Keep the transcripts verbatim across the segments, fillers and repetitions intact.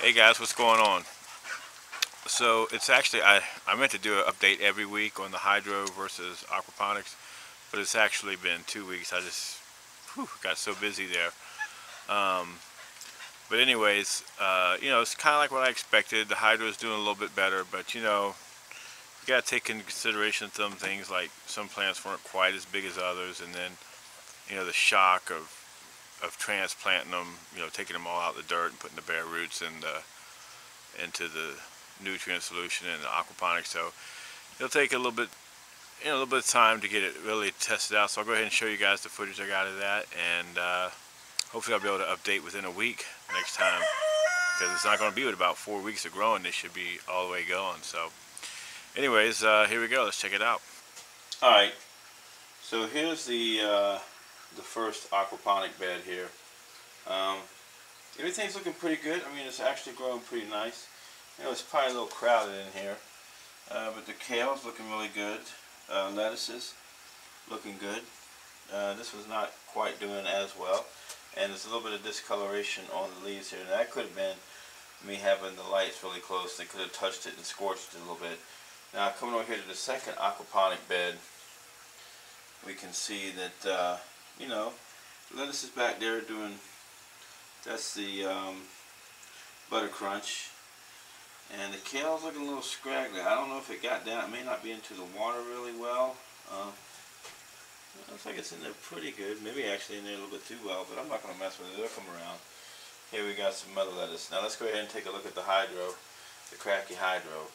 Hey guys, what's going on? So it's actually, I, I meant to do an update every week on the hydro versus aquaponics, but it's actually been two weeks. I just whew, got so busy there. Um, but anyways, uh, you know, it's kind of like what I expected. The hydro is doing a little bit better, but you know, you got to take into consideration some things, like some plants weren't quite as big as others, and then, you know, the shock of of transplanting them, you know, taking them all out of the dirt and putting the bare roots in the, into the nutrient solution and the aquaponics. So it'll take a little bit, you know, a little bit of time to get it really tested out. So I'll go ahead and show you guys the footage I got of that, and uh, hopefully I'll be able to update within a week next time, because it's not going to be with about four weeks of growing. This should be all the way going. So anyways, uh, here we go. Let's check it out. All right. So here's the, uh, the first aquaponic bed here. Um, everything's looking pretty good. I mean, it's actually growing pretty nice. You know, it's probably a little crowded in here, uh, but the kale's looking really good. Uh, lettuces looking good. Uh, this was not quite doing as well, and there's a little bit of discoloration on the leaves here. And that could have been me having the lights really close. They could have touched it and scorched it a little bit. Now coming over here to the second aquaponic bed, we can see that uh, you know, lettuces back there doing. That's the um, Butter Crunch. And the kale's looking a little scraggly. I don't know if it got down. It may not be into the water really well. Uh, looks like it's in there pretty good. Maybe actually in there a little bit too well, but I'm not going to mess with it. It'll come around. Here we got some mother lettuce. Now let's go ahead and take a look at the hydro, the Kratky hydro.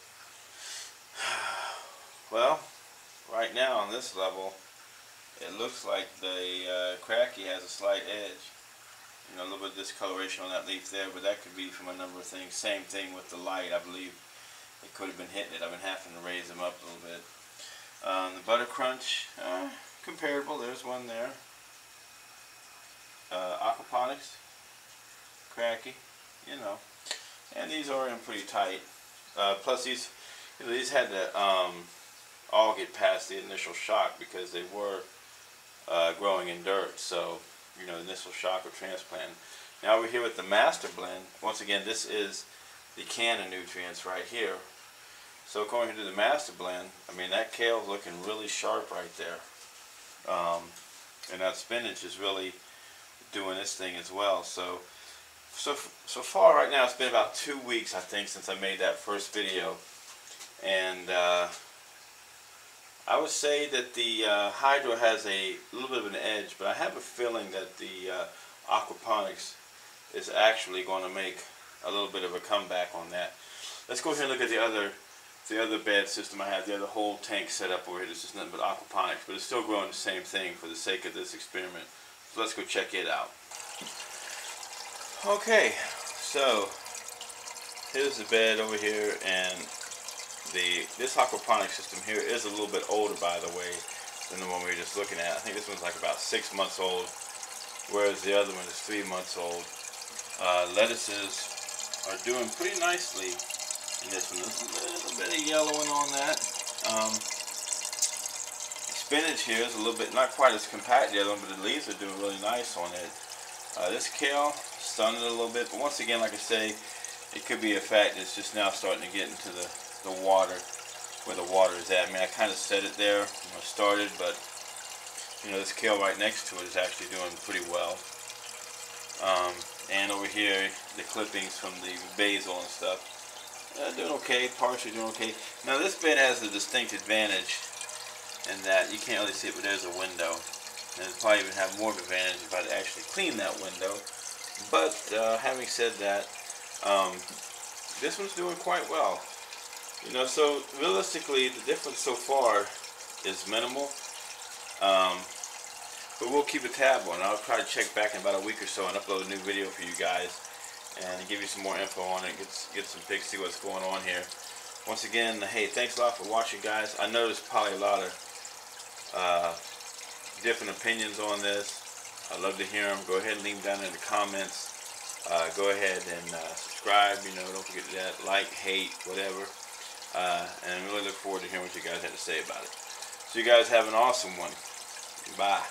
Well, right now on this level, it looks like the uh, Kratky has a slight edge. You know, a little bit of discoloration on that leaf there, but that could be from a number of things. Same thing with the light, I believe. It could have been hitting it. I've been having to raise them up a little bit. Um, the Butter Crunch, uh, comparable. There's one there. Uh, aquaponics, Kratky, you know. And these are in pretty tight. Uh, plus these, you know, these had to um, all get past the initial shock, because they were uh, growing in dirt. So, you know, initial shock of transplant. Now we're here with the Master Blend. Once again, this is the can of nutrients right here. So going to the Master Blend, I mean, that kale's looking really sharp right there. Um, and that spinach is really doing this thing as well. So, so, so far right now, it's been about two weeks, I think, since I made that first video. And uh, I would say that the uh, hydro has a little bit of an edge, but I have a feeling that the uh, aquaponics is actually going to make a little bit of a comeback on that. Let's go ahead and look at the other the other bed system I have. The other whole tank set up over here. There's just nothing but aquaponics, but it's still growing the same thing for the sake of this experiment. So let's go check it out. Okay, so here's the bed over here, and The, this aquaponic system here is a little bit older, by the way, than the one we were just looking at. I think this one's like about six months old, whereas the other one is three months old. Uh, lettuces are doing pretty nicely in this one. There's a little bit of yellowing on that. Um, spinach here is a little bit, not quite as compact as the other one, but the leaves are doing really nice on it. Uh, this kale stunned it a little bit, but once again, like I say, it could be a fact that it's just now starting to get into the the water, where the water is at. I mean, I kind of set it there when I started, but you know, this kale right next to it is actually doing pretty well. Um, and over here, the clippings from the basil and stuff, uh, doing okay, partially doing okay. Now this bed has a distinct advantage in that you can't really see it, but there's a window, and it'd probably even have more of an advantage if I'd actually clean that window. But uh, having said that, um, this one's doing quite well. You know, so realistically, the difference so far is minimal, um, but we'll keep a tab on it. I'll probably check back in about a week or so and upload a new video for you guys and give you some more info on it, get, get some pics, see what's going on here. Once again, hey, thanks a lot for watching, guys. I know there's probably a lot of uh, different opinions on this. I'd love to hear them. Go ahead and leave them down in the comments. Uh, go ahead and uh, subscribe, you know, don't forget that, like, hate, whatever. Uh, and I really look forward to hearing what you guys have to say about it. So you guys have an awesome one. Bye.